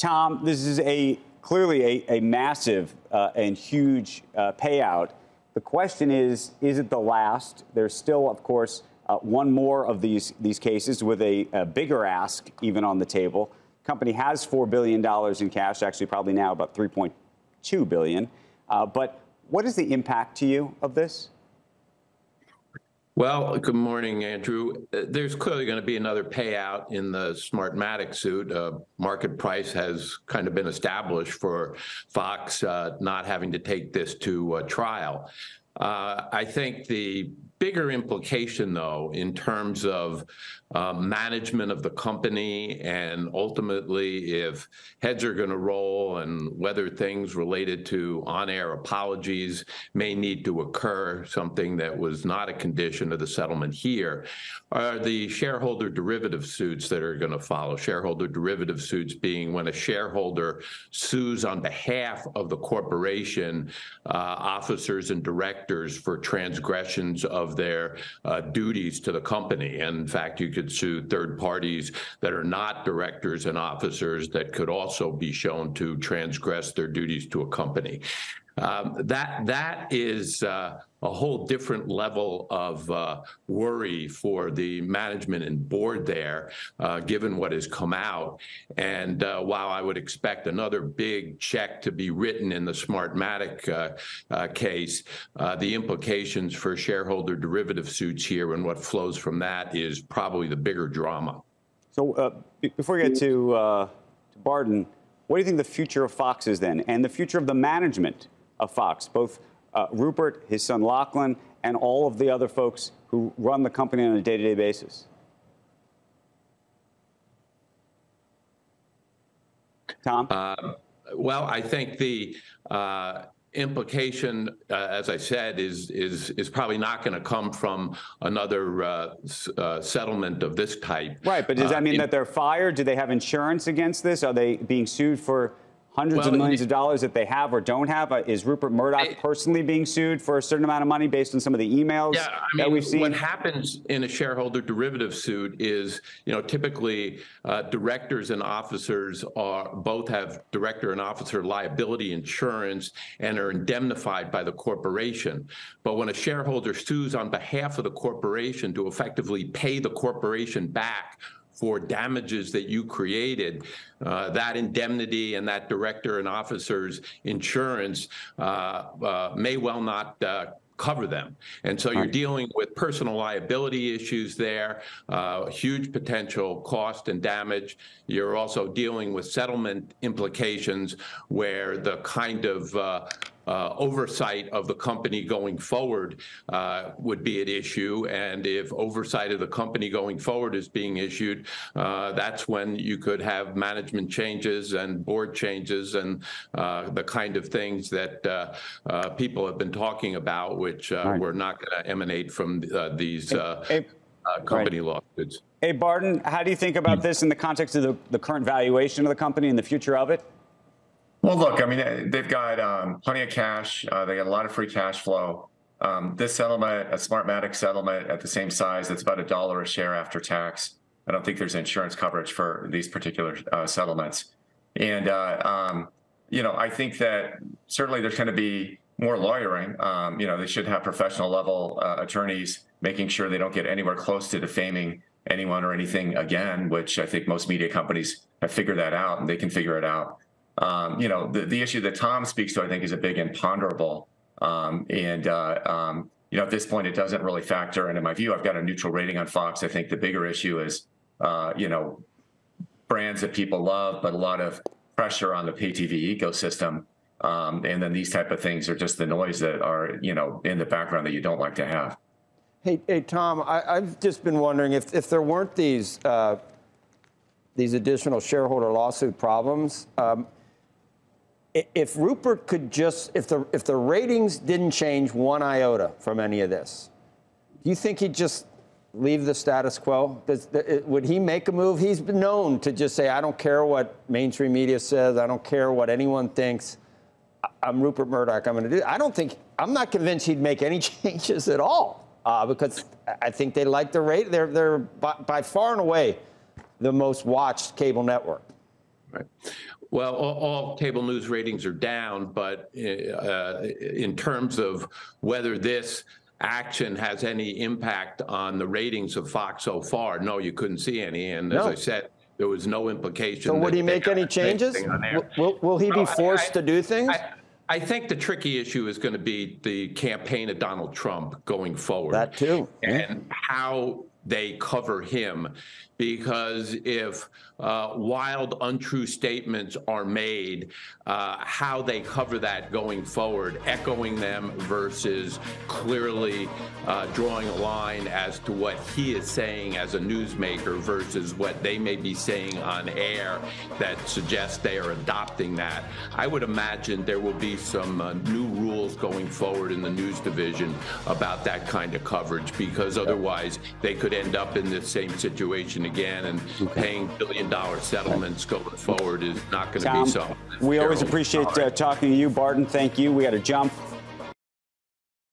Tom, this is clearly a massive and huge payout. The question is it the last? There's still, of course, one more of these cases with a bigger ask even on the table. Company has $4 billion in cash, actually probably now about $3.2 billion. But what is the impact to you of this? Well, good morning, Andrew. There's clearly going to be another payout in the Smartmatic suit. Market price has kind of been established for Fox not having to take this to trial. I think the bigger implication, though, in terms of management of the company and ultimately if heads are going to roll and whether things related to on-air apologies may need to occur, something that was not a condition of the settlement here, are the shareholder derivative suits that are going to follow. Shareholder derivative suits being when a shareholder sues on behalf of the corporation, officers and directors for transgressions of their duties to the company. And in fact, you could sue third parties that are not directors and officers that could also be shown to transgress their duties to a company. That is a whole different level of worry for the management and board there, given what has come out. And while I would expect another big check to be written in the Smartmatic case, the implications for shareholder derivative suits here and what flows from that is probably the bigger drama. So before we get to Barden, what do you think the future of Fox is then, and the future of the management of Fox, both Rupert, his son Lachlan, and all of the other folks who run the company on a day-to-day basis? Tom? Well, I think the implication, as I said, is probably not going to come from another settlement of this type. Right, but does that mean that they're fired? Do they have insurance against this? Are they being sued for hundreds of millions of dollars that they have or don't have? Is Rupert Murdoch personally being sued for a certain amount of money based on some of the emails that we've seen? What happens in a shareholder derivative suit is, you know, typically directors and officers both have director and officer liability insurance and are indemnified by the corporation. But when a shareholder sues on behalf of the corporation to effectively pay the corporation back for damages that you created, that indemnity and that director and officer's insurance may well not cover them. And so you're dealing with personal liability issues there, huge potential cost and damage. You're also dealing with settlement implications where the kind of oversight of the company going forward would be at issue. And if oversight of the company going forward is being issued, that's when you could have management changes and board changes and the kind of things that people have been talking about, which were not going to emanate from these company lawsuits. Hey, Barden, how do you think about this in the context of the current valuation of the company and the future of it? Well, look, I mean, they've got plenty of cash. They got a lot of free cash flow. This settlement, a Smartmatic settlement at the same size, that's about $1 a share after tax. I don't think there's insurance coverage for these particular settlements. And, you know, I think that certainly there's going to be more lawyering. You know, they should have professional level attorneys making sure they don't get anywhere close to defaming anyone or anything again, which I think most media companies have figured that out and they can figure it out. You know, the issue that Tom speaks to, I think, is a big imponderable. You know, at this point, it doesn't really factor. And in my view, I've got a neutral rating on Fox. I think the bigger issue is, you know, brands that people love, but a lot of pressure on the pay TV ecosystem. And then these type of things are just the noise that are, you know, in the background that you don't like to have. Hey Tom, I've just been wondering if there weren't these additional shareholder lawsuit problems, if Rupert could just, if the ratings didn't change one iota from any of this, do you think he'd just leave the status quo? Would he make a move? He's been known to just say, I don't care what mainstream media says. I don't care what anyone thinks. I'm Rupert Murdoch. I'm going to do it. I'm not convinced he'd make any changes at all because I think they like the rate. They're by far and away the most watched cable network. Right. Well, all cable news ratings are down, but in terms of whether this action has any impact on the ratings of Fox so far, no, you couldn't see any. And as I said, there was no implication. So would he make any changes? Will he be forced to do things? I think the tricky issue is going to be the campaign of Donald Trump going forward. That too. And how they cover him, because if wild, untrue statements are made, how they cover that going forward, echoing them versus clearly drawing a line as to what he is saying as a newsmaker versus what they may be saying on air that suggests they are adopting that. I would imagine there will be some new rules going forward in the news division about that kind of coverage, because otherwise they could end up in this same situation again, and paying billion-dollar settlements going forward is not going to be so. We always appreciate talking to you, Barton. Thank you. We had a jump.